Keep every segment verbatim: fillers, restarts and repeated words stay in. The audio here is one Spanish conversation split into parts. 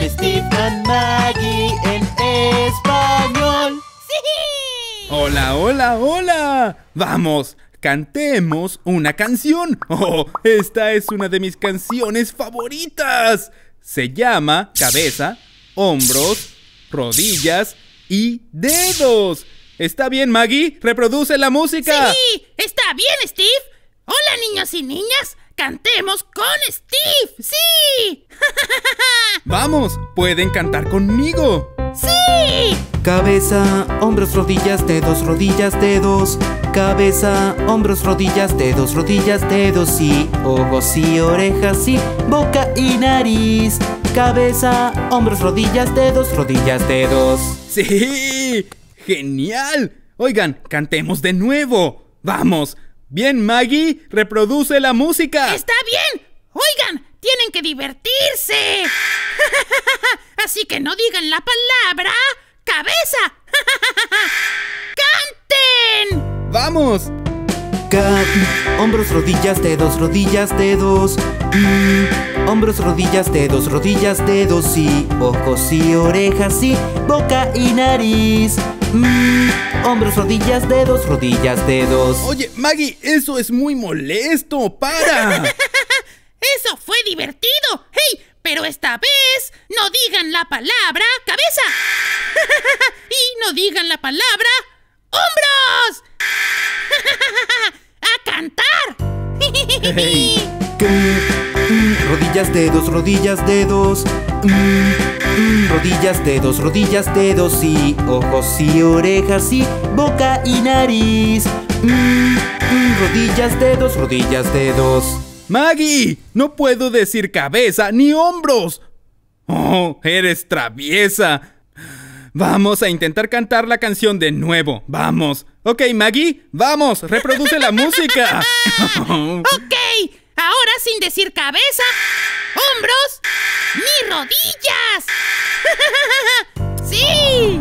con Steve and Maggie en español. ¡Sí! ¡Hola, hola, hola! ¡Vamos! ¡Cantemos una canción! ¡Oh! Esta es una de mis canciones favoritas. Se llama Cabeza, Hombros, Rodillas y Dedos. ¿Está bien, Maggie? ¡Reproduce la música! ¡Sí! ¡Está bien, Steve! ¡Hola, niños y niñas! ¡Cantemos con Steve! ¡Sí! ¡Vamos! ¡Pueden cantar conmigo! ¡Sí! Cabeza, hombros, rodillas, dedos, rodillas, dedos. Cabeza, hombros, rodillas, dedos, rodillas, dedos. Y ojos y orejas y boca y nariz. Cabeza, hombros, rodillas, dedos, rodillas, dedos. ¡Sí! ¡Genial! Oigan, cantemos de nuevo. ¡Vamos! Bien, Maggie, reproduce la música. ¡Está bien! Oigan, tienen que divertirse. Así que no digan la palabra cabeza. ¡Canten! ¡Vamos! Cab, hombros, rodillas, dedos, rodillas, dedos. Mm, hombros, rodillas, dedos, rodillas, dedos. Y ojos y orejas y boca y nariz. Mm, hombros, rodillas, dedos, rodillas, dedos. Oye, Maggie, eso es muy molesto, para. Eso fue divertido. ¡Hey! Pero esta vez no digan la palabra cabeza. Y no digan la palabra hombros. ¡A cantar! Hey. Mm, rodillas, dedos, rodillas, dedos. Mm, mm, rodillas, dedos, rodillas, dedos. Y ojos y orejas y boca y nariz. Mm, mm, rodillas, dedos, rodillas, dedos. Maggie, no puedo decir cabeza ni hombros. Oh, eres traviesa. Vamos a intentar cantar la canción de nuevo. Vamos. Ok, Maggie, vamos, reproduce la música. Ok, ahora sin decir cabeza, hombros ni rodillas. ¡Sí!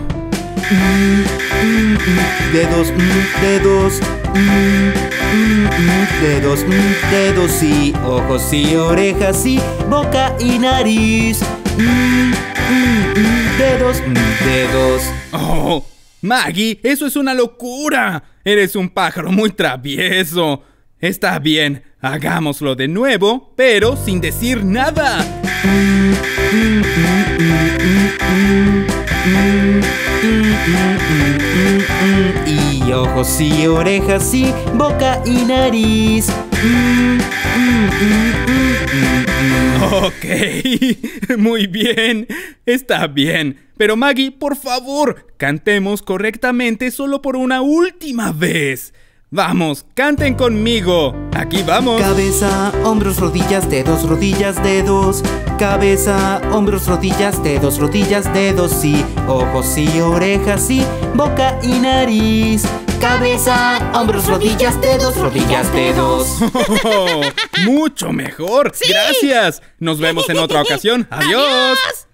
Mm, mm, mm, dedos, mm, dedos, mm, mm, mm, dedos, mm, dedos. Y ojos y orejas y boca y nariz. Mm, mm, mm, dedos, mm, dedos. Oh. Maggie, eso es una locura. Eres un pájaro muy travieso. Está bien, hagámoslo de nuevo, pero sin decir nada. Y ojos y orejas y boca y nariz. Ok, muy bien, está bien. Pero Maggie, por favor, cantemos correctamente solo por una última vez. Vamos, canten conmigo. Aquí vamos. Cabeza, hombros, rodillas, dedos, rodillas, dedos. Cabeza, hombros, rodillas, dedos, rodillas, dedos. Y ojos y orejas y boca y nariz. Cabeza, hombros, rodillas, dedos, rodillas, dedos. Oh, mucho mejor. ¿Sí? Gracias. Nos vemos en otra ocasión. Adiós. ¡Adiós!